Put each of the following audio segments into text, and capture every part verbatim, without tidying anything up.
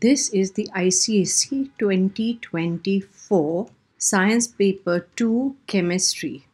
This is the I C S E twenty twenty-four Science Paper two Chemistry.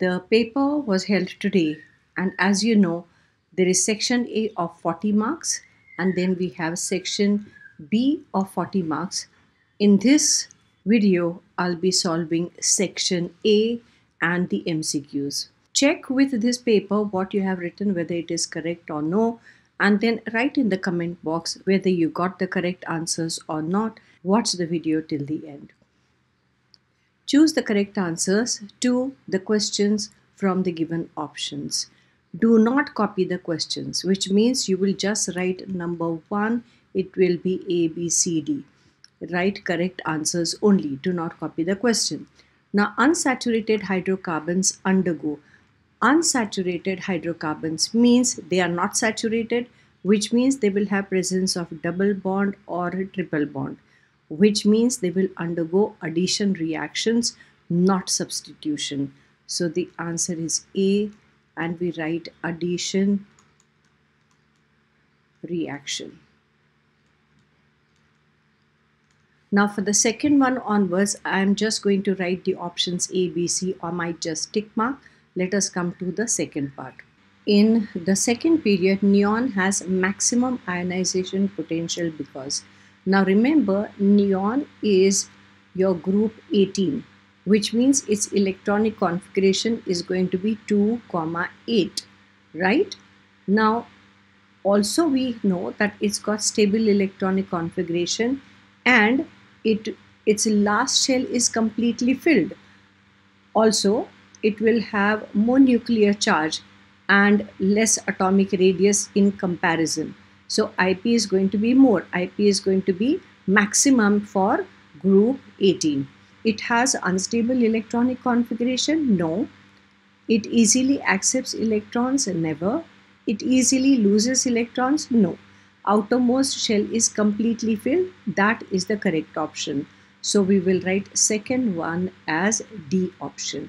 The paper was held today, and as you know, there is section A of forty marks and then we have section B of forty marks. In this video, I'll be solving section A and the M C Qs. Check with this paper what you have written, whether it is correct or no, and then write in the comment box whether you got the correct answers or not. Watch the video till the end. Choose the correct answers to the questions from the given options. Do not copy the questions, which means you will just write number one, it will be A, B, C, D. Write correct answers only, do not copy the question. Now, unsaturated hydrocarbons undergo. Unsaturated hydrocarbons means they are not saturated, which means they will have presence of double bond or triple bond, which means they will undergo addition reactions, not substitution. So the answer is A, and we write addition reaction. Now for the second one onwards, I am just going to write the options A, B, C, or might just tick mark. Let us come to the second part. In the second period, neon has maximum ionization potential because. Now remember, neon is your group eighteen, which means its electronic configuration is going to be two, eight, right? Now also we know that it's got stable electronic configuration and it its last shell is completely filled. Also, it will have more nuclear charge and less atomic radius in comparison. So I P is going to be more. I P is going to be maximum for group eighteen. It has unstable electronic configuration? No. It easily accepts electrons? Never. It easily loses electrons? No. Outermost shell is completely filled. That is the correct option. So we will write second one as D option.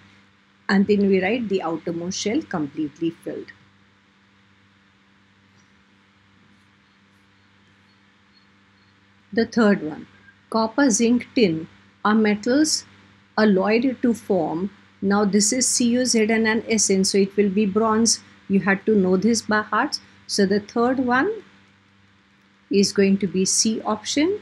And then we write the outermost shell completely filled. The third one, copper, zinc, tin are metals alloyed to form. Now this is Cu, Zn and an Sn, so it will be bronze. You had to know this by heart. So the third one is going to be C option.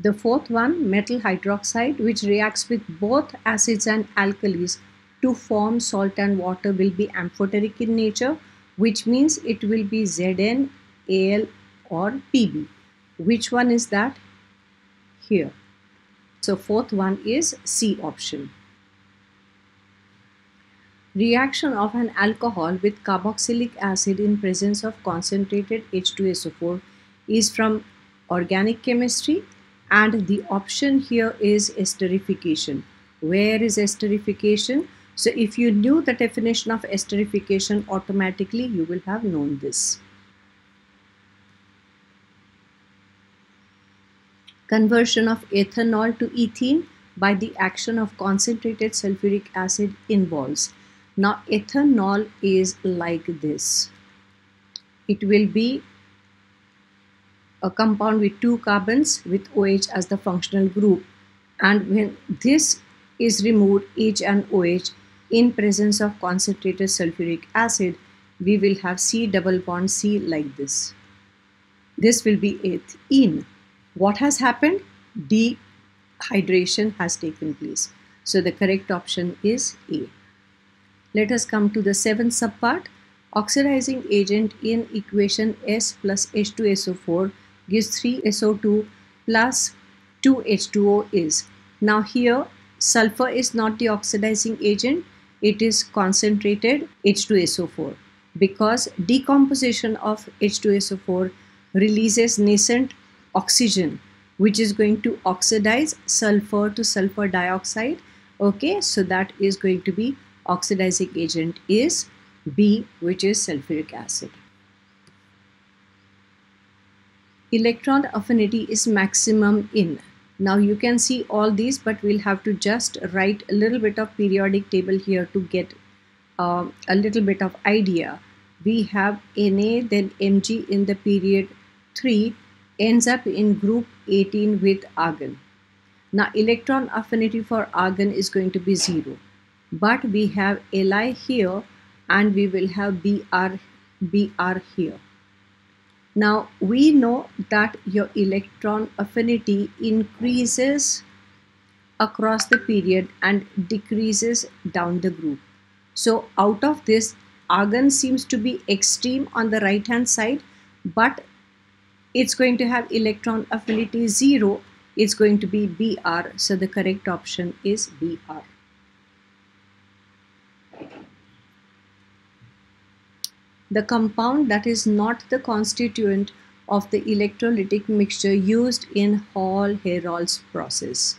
The fourth one, metal hydroxide, which reacts with both acids and alkalis to form salt and water, will be amphoteric in nature, which means it will be Zn, Al or Pb. Which one is that? Here. So fourth one is C option. Reaction of an alcohol with carboxylic acid in presence of concentrated H two S O four is from organic chemistry. And the option here is esterification. Where is esterification? So if you knew the definition of esterification, automatically you will have known this. Conversion of ethanol to ethene by the action of concentrated sulfuric acid involves. Now ethanol is like this. It will be a compound with two carbons with OH as the functional group, and when this is removed, H and OH, in presence of concentrated sulfuric acid, we will have C double bond C like this. This will be ethene. What has happened? Dehydration has taken place. So the correct option is A. Let us come to the seventh subpart. Oxidizing agent in equation S plus H two S O four gives three S O two plus two H two O is. Now here sulfur is not the oxidizing agent, it is concentrated H two S O four, because decomposition of H two S O four releases nascent oxygen, which is going to oxidize sulfur to sulfur dioxide. Okay, so that is going to be oxidizing agent is B, which is sulfuric acid. Electron affinity is maximum in. Now you can see all these, but we'll have to just write a little bit of periodic table here to get uh, a little bit of idea. we have Na, then Mg in the period three ends up in group eighteen with argon. Now electron affinity for argon is going to be zero, but we have Li here and we will have Br, Br here. Now we know that your electron affinity increases across the period and decreases down the group. So out of this, argon seems to be extreme on the right hand side, but it's going to have electron affinity zero. It's going to be Br, so the correct option is Br. The compound that is not the constituent of the electrolytic mixture used in Hall-Heroult's process.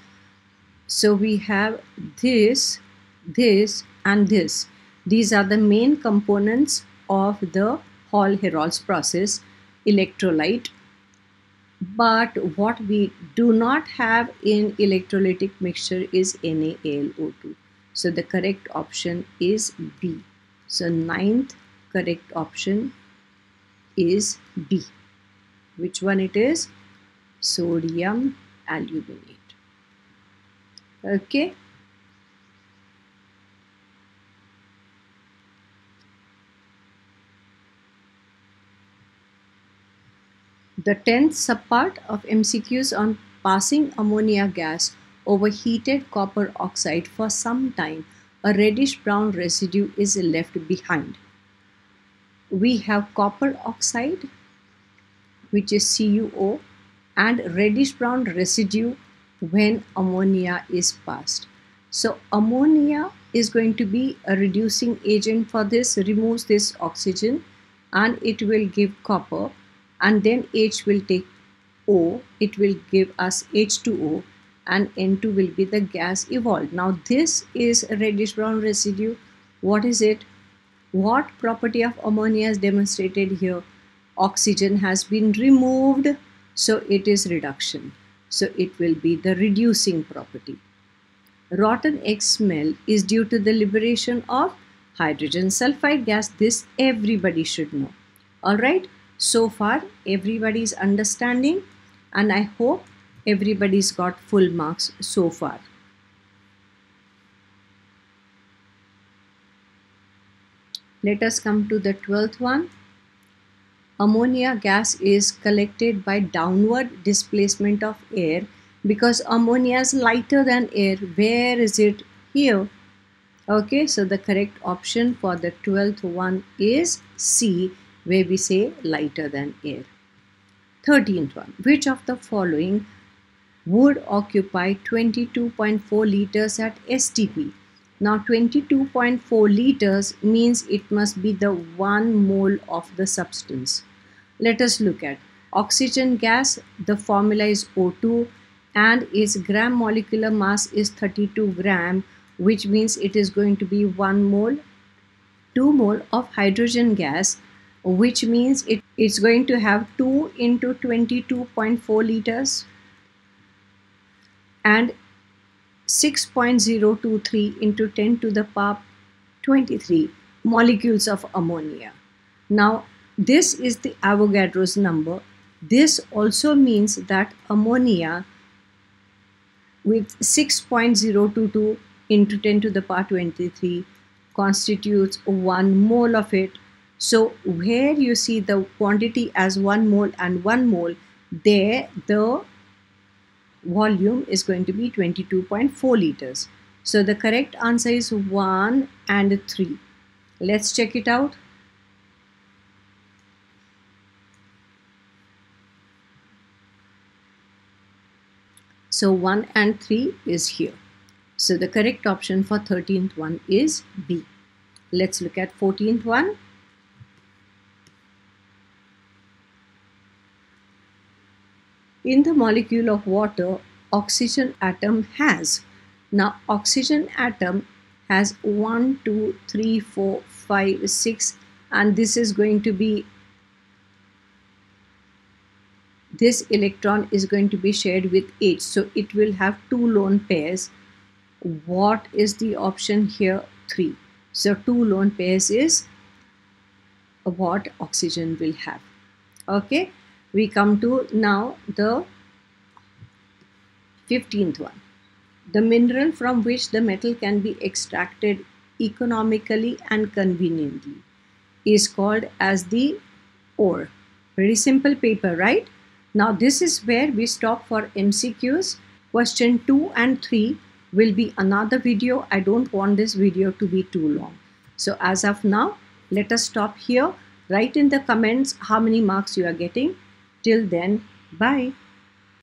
So we have this, this and this. These are the main components of the Hall-Heroult's process electrolyte. But what we do not have in electrolytic mixture is Na A L O two. So the correct option is B. So ninth correct option is B. Which one it is? Sodium aluminate. Okay. The tenth subpart of M C Qs on passing ammonia gas over heated copper oxide for some time, a reddish-brown residue is left behind. We have copper oxide, which is C U O, and reddish-brown residue when ammonia is passed. So ammonia is going to be a reducing agent for this, removes this oxygen and it will give copper. And then H will take O, it will give us H two O, and N two will be the gas evolved. Now this is a reddish-brown residue. What is it? What property of ammonia is demonstrated here? Oxygen has been removed, so it is reduction. So it will be the reducing property. Rotten egg smell is due to the liberation of hydrogen sulfide gas. This everybody should know. All right. So far everybody's understanding and I hope everybody's got full marks so far. Let us come to the twelfth one. Ammonia gas is collected by downward displacement of air because ammonia is lighter than air. Where is it? Here. Okay, so the correct option for the twelfth one is C, where we say lighter than air. thirteenth one. Which of the following would occupy twenty-two point four liters at S T P? Now twenty-two point four liters means it must be the one mole of the substance. Let us look at oxygen gas. The formula is O two and its gram molecular mass is thirty-two gram, which means it is going to be one mole, two mole of hydrogen gas, which means it, it's going to have two into twenty-two point four liters and six point zero two three into ten to the power twenty-three molecules of ammonia. Now this is the Avogadro's number. This also means that ammonia with six point zero two two into ten to the power twenty-three constitutes one mole of it. So where you see the quantity as one mole and one mole, there the volume is going to be twenty-two point four liters. So the correct answer is one and three. Let's check it out. So one and three is here. So the correct option for thirteenth one is B. Let's look at fourteenth one. In the molecule of water, oxygen atom has. Now oxygen atom has one, two, three, four, five, six, and this is going to be, this electron is going to be shared with H. So it will have two lone pairs. What is the option here? three. So two lone pairs is what oxygen will have. Okay, we come to now the fifteenth one. The mineral from which the metal can be extracted economically and conveniently is called as the ore. Very simple paper, right? Now this is where we stop for M C Qs. Question two and three will be another video. I don't want this video to be too long. So as of now, let us stop here. Write in the comments how many marks you are getting. Till then, bye.